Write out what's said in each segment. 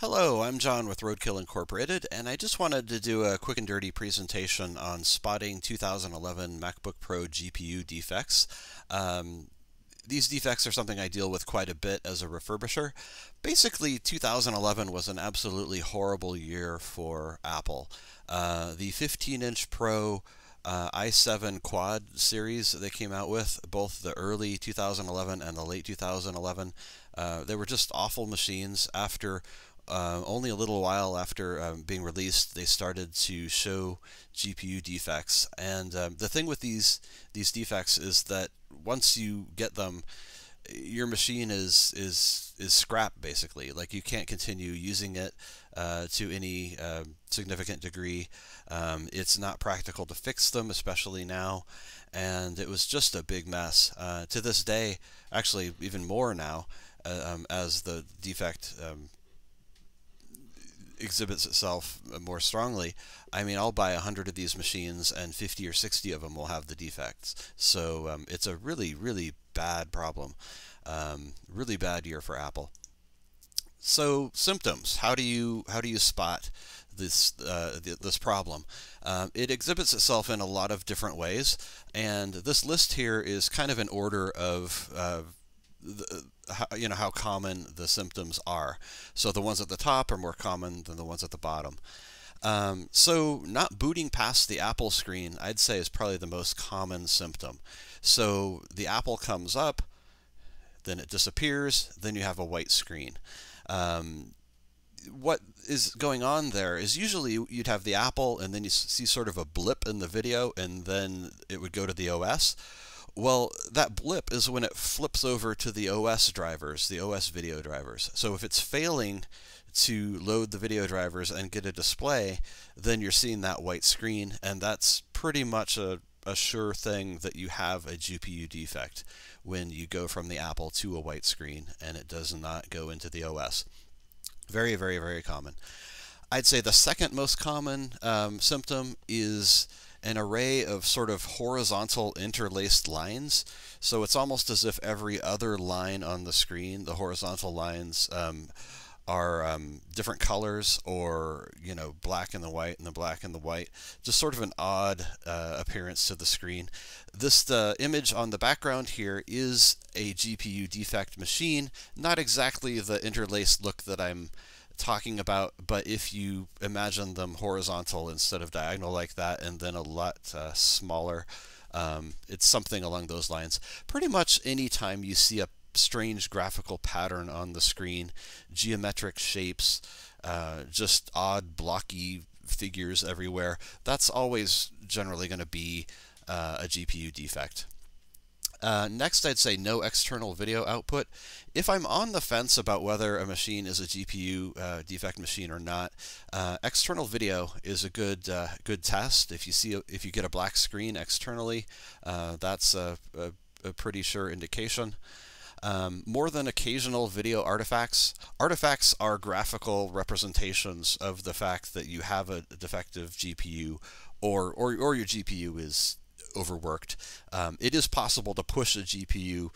Hello, I'm John with Roadkill Incorporated, and I just wanted to do a quick and dirty presentation on spotting 2011 MacBook Pro GPU defects. These defects are something I deal with quite a bit as a refurbisher. Basically, 2011 was an absolutely horrible year for Apple. The 15-inch Pro i7 Quad series they came out with, both the early 2011 and the late 2011, they were just awful machines. After only a little while after being released, they started to show GPU defects. And the thing with these defects is that once you get them, your machine is scrapped, basically. Like, you can't continue using it to any significant degree. It's not practical to fix them, especially now. And it was just a big mess. To this day, actually even more now, as the defect exhibits itself more strongly. I mean, I'll buy 100 of these machines and 50 or 60 of them will have the defects. So it's a really, really bad problem. Really bad year for Apple. So, symptoms. How do you spot this problem? It exhibits itself in a lot of different ways, and this list here is kind of an order of how common the symptoms are. So the ones at the top are more common than the ones at the bottom. So not booting past the Apple screen, I'd say, is probably the most common symptom. So the Apple comes up, then it disappears, then you have a white screen. What is going on there is usually you'd have the Apple and then you see sort of a blip in the video and then it would go to the OS. Well, that blip is when it flips over to the OS drivers, the OS video drivers. So if it's failing to load the video drivers and get a display, then you're seeing that white screen, and that's pretty much a sure thing that you have a GPU defect when you go from the Apple to a white screen and it does not go into the OS. Very, very, very common. I'd say the second most common symptom is an array of sort of horizontal interlaced lines. So it's almost as if every other line on the screen, the horizontal lines are different colors, or, you know, black and the white and the black and the white. Just sort of an odd appearance to the screen. The image on the background here is a GPU defect machine. Not exactly the interlaced look that I'm talking about, but if you imagine them horizontal instead of diagonal like that, and then a lot smaller, it's something along those lines. Pretty much any time you see a strange graphical pattern on the screen, geometric shapes, just odd blocky figures everywhere, that's always generally going to be a GPU defect. Next, I'd say no external video output. If I'm on the fence about whether a machine is a GPU defect machine or not, external video is a good test. If you get a black screen externally, that's a pretty sure indication. More than occasional video artifacts. Artifacts are graphical representations of the fact that you have a defective GPU, or your GPU is overworked. It is possible to push a GPU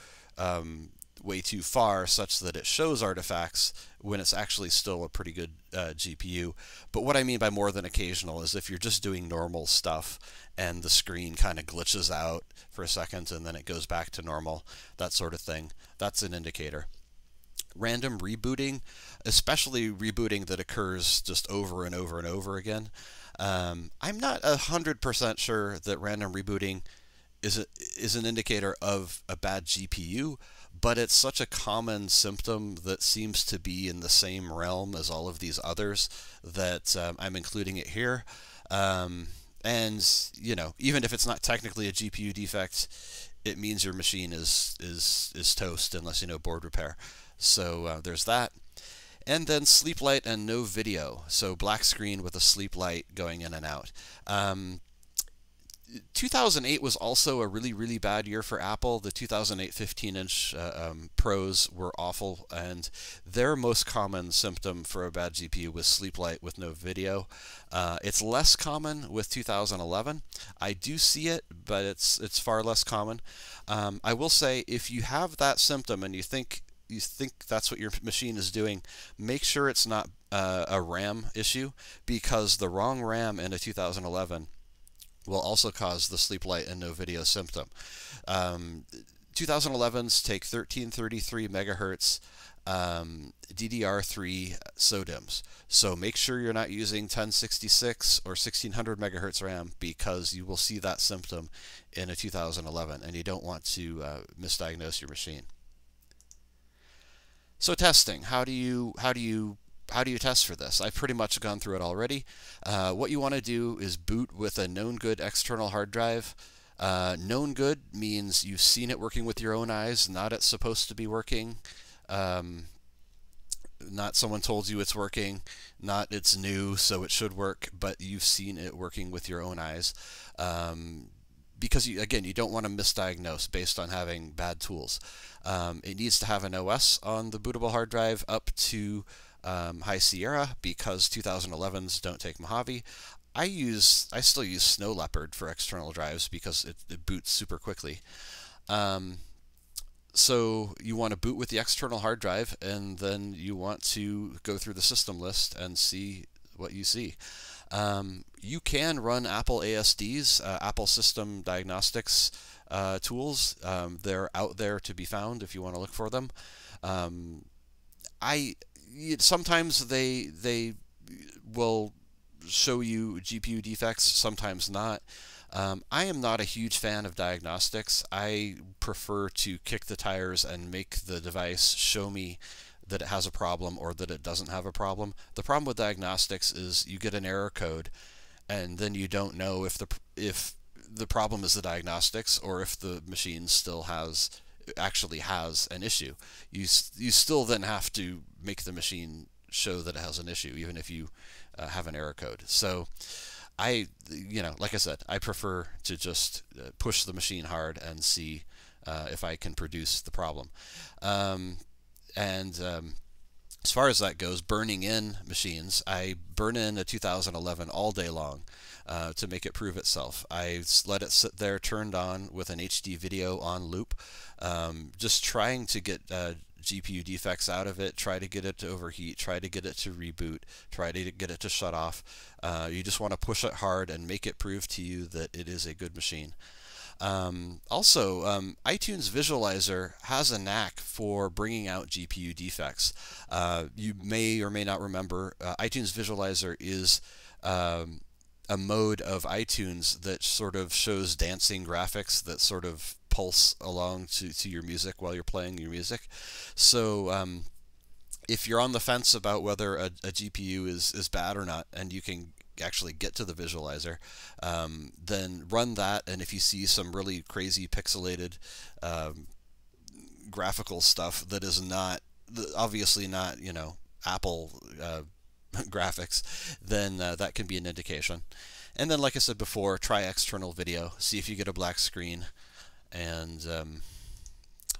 way too far such that it shows artifacts when it's actually still a pretty good GPU. But what I mean by more than occasional is if you're just doing normal stuff and the screen kind of glitches out for a second and then it goes back to normal, that sort of thing, that's an indicator. Random rebooting, especially rebooting that occurs just over and over and over again. I'm not 100% sure that random rebooting is an indicator of a bad GPU, but it's such a common symptom that seems to be in the same realm as all of these others that I'm including it here. And, you know, even if it's not technically a GPU defect, it means your machine is toast unless you know board repair. So there's that. And then sleep light and no video. So black screen with a sleep light going in and out. 2008 was also a really, really bad year for Apple. The 2008 15-inch Pros were awful, and their most common symptom for a bad GPU was sleep light with no video. It's less common with 2011. I do see it, but it's far less common. I will say, if you have that symptom and you think you think that's what your machine is doing, make sure it's not a RAM issue, because the wrong RAM in a 2011 will also cause the sleep light and no video symptom. 2011s take 1333 megahertz DDR3 SODIMMs, so make sure you're not using 1066 or 1600 megahertz RAM, because you will see that symptom in a 2011, and you don't want to misdiagnose your machine. So testing, how do you test for this? I've pretty much gone through it already. What you want to do is boot with a known good external hard drive. Known good means you've seen it working with your own eyes, not it's supposed to be working, not someone told you it's working, not it's new so it should work, but you've seen it working with your own eyes. Because, again, you don't want to misdiagnose based on having bad tools. It needs to have an OS on the bootable hard drive up to High Sierra, because 2011s don't take Mojave. I still use Snow Leopard for external drives because it boots super quickly. So you want to boot with the external hard drive, and then you want to go through the system list and see what you see. You can run Apple ASDs, Apple System Diagnostics tools. They're out there to be found if you want to look for them. Sometimes they will show you GPU defects, sometimes not. I am not a huge fan of diagnostics. I prefer to kick the tires and make the device show me that it has a problem or that it doesn't have a problem. The problem with diagnostics is you get an error code, and then you don't know if the problem is the diagnostics or if the machine still actually has an issue. You still then have to make the machine show that it has an issue, even if you have an error code. So like I said, I prefer to just push the machine hard and see if I can produce the problem. As far as that goes, burning in machines, I burn in a 2011 all day long to make it prove itself. I let it sit there turned on with an HD video on loop, just trying to get GPU defects out of it, try to get it to overheat, try to get it to reboot, try to get it to shut off. You just want to push it hard and make it prove to you that it is a good machine. iTunes Visualizer has a knack for bringing out GPU defects. You may or may not remember, iTunes Visualizer is a mode of iTunes that sort of shows dancing graphics that sort of pulse along to your music while you're playing your music. So if you're on the fence about whether a GPU is bad or not, and you can actually get to the visualizer, then run that, and if you see some really crazy pixelated graphical stuff that is not, obviously not, Apple graphics, then that can be an indication. And then, like I said before, try external video, see if you get a black screen. And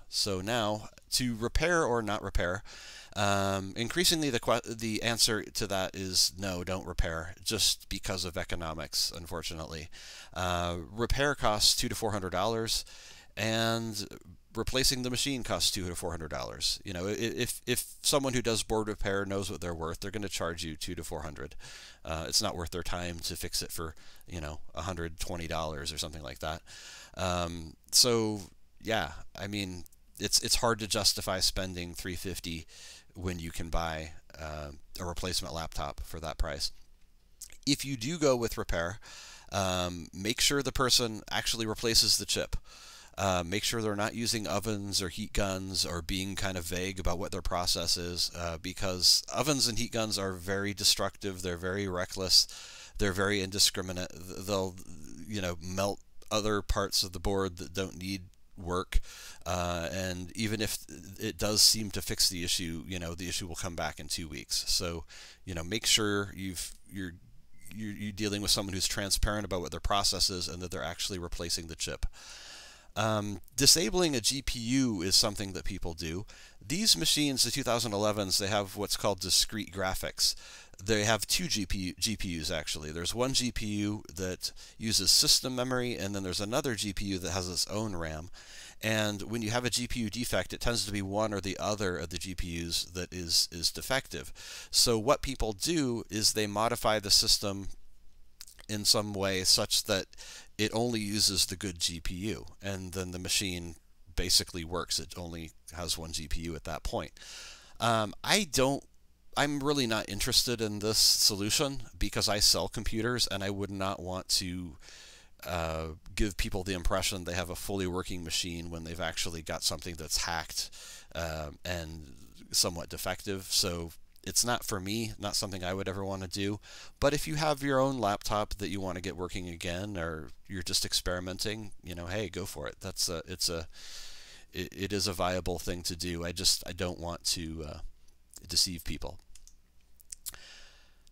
so now, to repair or not repair, increasingly the answer to that is no, don't repair, just because of economics, unfortunately. Repair costs $200 to $400, and replacing the machine costs $200 to $400. If someone who does board repair knows what they're worth, they're going to charge you $200 to $400. It's not worth their time to fix it for $120 or something like that. So yeah, I mean, it's hard to justify spending $350 when you can buy a replacement laptop for that price. If you do go with repair, make sure the person actually replaces the chip. Make sure they're not using ovens or heat guns or being kind of vague about what their process is, because ovens and heat guns are very destructive. They're very reckless. They're very indiscriminate. They'll, melt other parts of the board that don't need work, and even if it does seem to fix the issue, the issue will come back in 2 weeks. So, make sure you're dealing with someone who's transparent about what their process is and that they're actually replacing the chip. Disabling a GPU is something that people do. These machines, the 2011s, they have what's called discrete graphics. They have two GPUs actually. There's one GPU that uses system memory, and then there's another GPU that has its own RAM. And when you have a GPU defect, it tends to be one or the other of the GPUs that is defective. So what people do is they modify the system in some way such that it only uses the good GPU, and then the machine basically works. It only has one GPU at that point. I'm really not interested in this solution because I sell computers, and I would not want to give people the impression they have a fully working machine when they've actually got something that's hacked and somewhat defective. So it's not for me, not something I would ever want to do. But if you have your own laptop that you want to get working again, or you're just experimenting, you know, hey, go for it. That's a, it is a viable thing to do. I don't want to deceive people.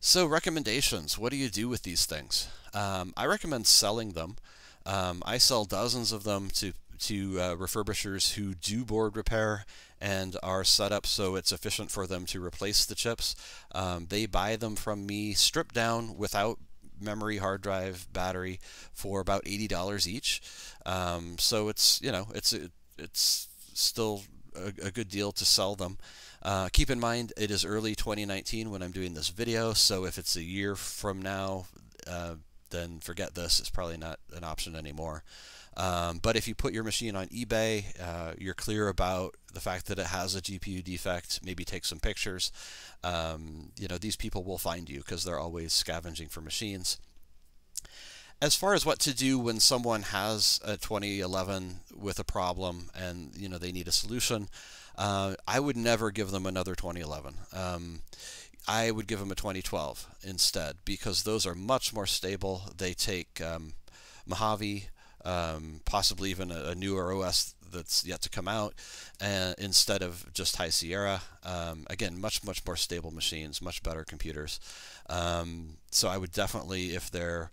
So recommendations, what do you do with these things? I recommend selling them. I sell dozens of them to refurbishers who do board repair and are set up so it's efficient for them to replace the chips. They buy them from me stripped down without memory, hard drive, battery for about $80 each. So it's, you know, it's still a good deal to sell them. Keep in mind, it is early 2019 when I'm doing this video, so if it's a year from now, then forget this. It's probably not an option anymore. But if you put your machine on eBay, you're clear about the fact that it has a GPU defect, maybe take some pictures. You know, these people will find you because they're always scavenging for machines. As far as what to do when someone has a 2011 with a problem and, you know, they need a solution, I would never give them another 2011. I would give them a 2012 instead, because those are much more stable. They take Mojave, possibly even a newer OS that's yet to come out, instead of just High Sierra. Again, much more stable machines, much better computers. So I would definitely, if they're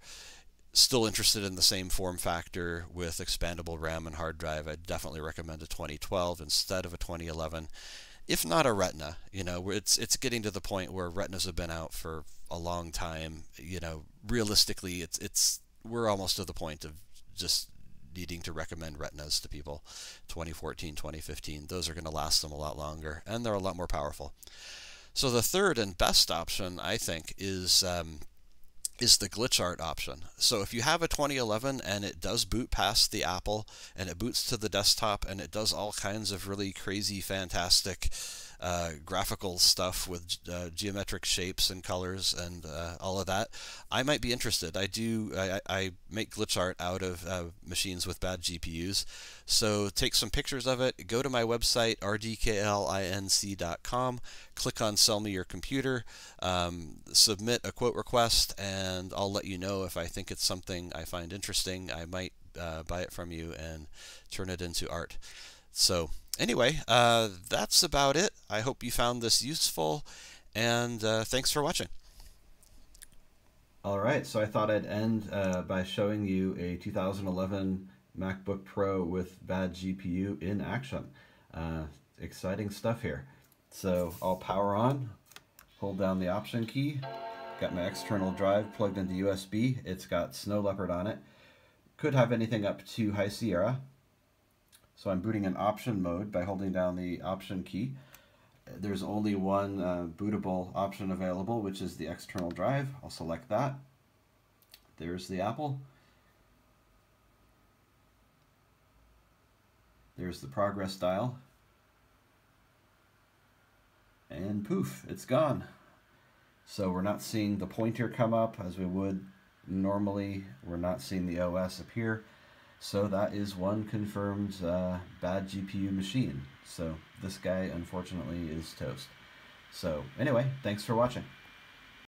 still interested in the same form factor with expandable RAM and hard drive, I'd definitely recommend a 2012 instead of a 2011, if not a Retina. You know, it's getting to the point where Retinas have been out for a long time. You know, realistically, we're almost to the point of just needing to recommend Retinas to people. 2014, 2015, those are going to last them a lot longer, and they're a lot more powerful. So the third and best option, I think, is the glitch art option. So if you have a 2011 and it does boot past the Apple and it boots to the desktop and it does all kinds of really crazy, fantastic graphical stuff with geometric shapes and colors and all of that, I might be interested. I make glitch art out of machines with bad GPUs. So take some pictures of it, go to my website, rdklinc.com, click on Sell Me Your Computer, submit a quote request, and I'll let you know if I think it's something I find interesting. I might buy it from you and turn it into art. So anyway, that's about it. I hope you found this useful, and thanks for watching. All right, so I thought I'd end by showing you a 2011 MacBook Pro with bad GPU in action. Exciting stuff here. So I'll power on, hold down the Option key, got my external drive plugged into USB. It's got Snow Leopard on it. Could have anything up to High Sierra. So I'm booting in option mode by holding down the Option key. There's only one bootable option available, which is the external drive. I'll select that. There's the Apple. There's the progress dial. And poof, it's gone. So we're not seeing the pointer come up as we would normally. We're not seeing the OS appear. So that is one confirmed bad GPU machine. So this guy, unfortunately, is toast. So anyway, thanks for watching.